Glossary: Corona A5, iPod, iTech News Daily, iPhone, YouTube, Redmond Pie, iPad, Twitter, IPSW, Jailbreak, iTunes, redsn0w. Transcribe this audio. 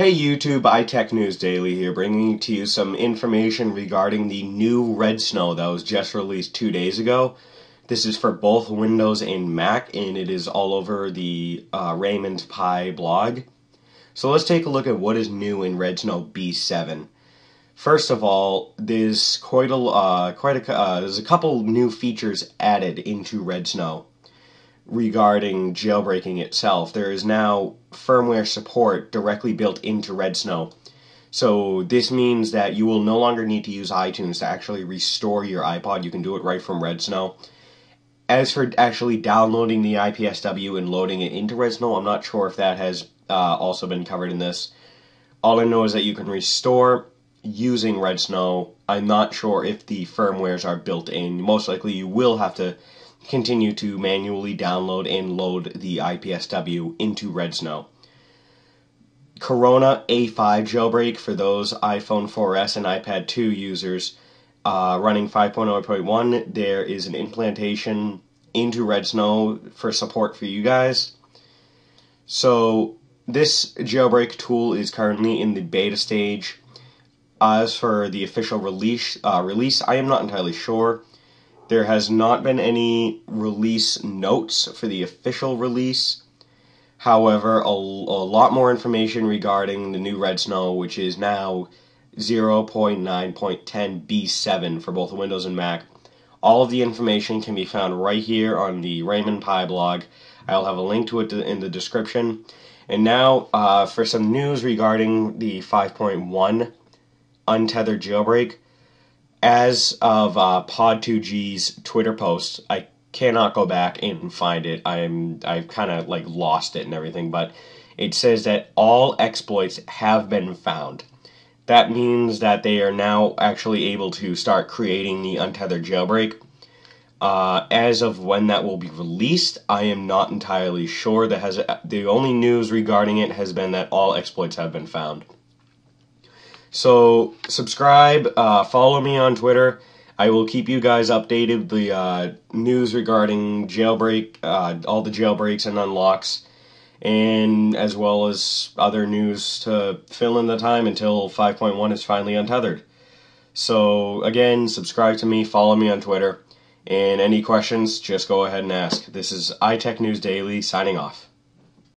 Hey YouTube, iTech News Daily here, bringing to you some information regarding the new redsn0w that was just released 2 days ago. This is for both Windows and Mac, and it is all over the Redmond Pie blog. So let's take a look at what is new in redsn0w B7. First of all, there's a couple new features added into redsn0w regarding jailbreaking itself. There is now firmware support directly built into redsn0w. So this means that you will no longer need to use iTunes to actually restore your iPod. You can do it right from redsn0w. As for actually downloading the IPSW and loading it into redsn0w, I'm not sure if that has also been covered in this. All I know is that you can restore using redsn0w. I'm not sure if the firmwares are built in. Most likely you will have to continue to manually download and load the IPSW into redsn0w. Corona A5 jailbreak for those iPhone 4S and iPad 2 users running 5.0.1. There is an implementation into redsn0w for support for you guys. So this jailbreak tool is currently in the beta stage. As for the official release, I am not entirely sure. There has not been any release notes for the official release. However, a lot more information regarding the new redsn0w, which is now 0.9.10 B7 for both Windows and Mac. All of the information can be found right here on the Redmond Pie blog. I'll have a link to it in the description. And now for some news regarding the 5.1 untethered jailbreak. As of Pod2G's Twitter post, I cannot go back and find it. I've kind of like lost it and everything, but it says that all exploits have been found. That means that they are now actually able to start creating the untethered jailbreak. As of when that will be released, I am not entirely sure. The only news regarding it has been that all exploits have been found. So subscribe, follow me on Twitter. I will keep you guys updated with the news regarding jailbreak, all the jailbreaks and unlocks, and as well as other news to fill in the time until 5.1 is finally untethered. So again, subscribe to me, follow me on Twitter, and any questions, just go ahead and ask. This is iTech News Daily, signing off.